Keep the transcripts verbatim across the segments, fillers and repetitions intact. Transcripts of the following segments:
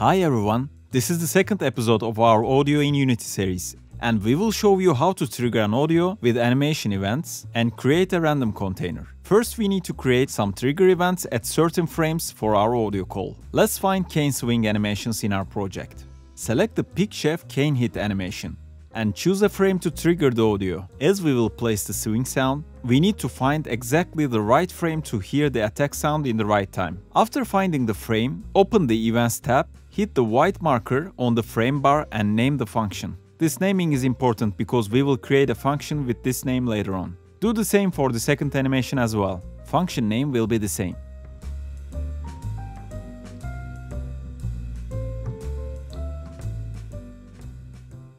Hi everyone, this is the second episode of our Audio in Unity series, and we will show you how to trigger an audio with animation events and create a random container. First we need to create some trigger events at certain frames for our audio call. Let's find CaneSwing animations in our project. Select the Pick Chef cane hit animation and choose a frame to trigger the audio. As we will place the swing sound, we need to find exactly the right frame to hear the attack sound in the right time. After finding the frame, open the Events tab, hit the white marker on the frame bar and name the function. This naming is important because we will create a function with this name later on. Do the same for the second animation as well. Function name will be the same.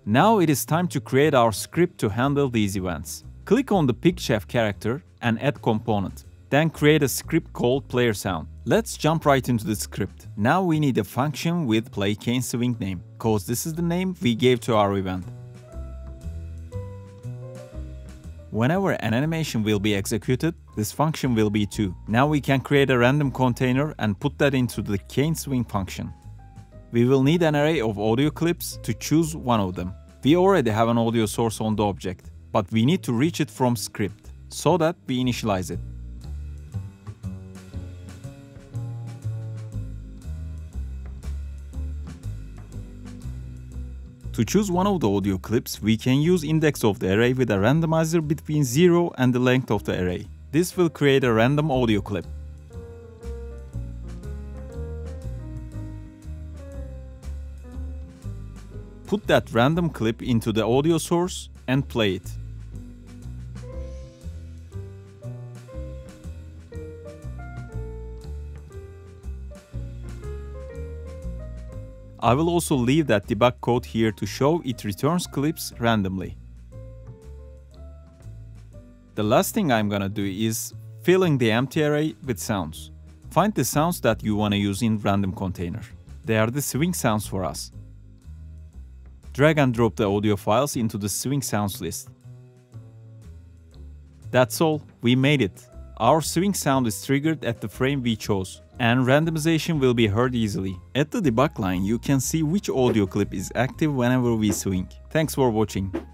Now it is time to create our script to handle these events. Click on the Pick Chef character and add component. Then create a script called Player Sound. Let's jump right into the script. Now we need a function with play CaneSwing name, cause this is the name we gave to our event. Whenever an animation will be executed, this function will be too. Now we can create a random container and put that into the CaneSwing function. We will need an array of audio clips to choose one of them. We already have an audio source on the object, but we need to reach it from script, so that we initialize it. To choose one of the audio clips, we can use index of the array with a randomizer between zero and the length of the array. This will create a random audio clip. Put that random clip into the audio source and play it. I will also leave that debug code here to show it returns clips randomly. The last thing I'm gonna do is filling the empty array with sounds. Find the sounds that you wanna use in random container. They are the swing sounds for us. Drag and drop the audio files into the swing sounds list. That's all, we made it. Our swing sound is triggered at the frame we chose, and randomization will be heard easily. At the debug line, you can see which audio clip is active whenever we swing. Thanks for watching.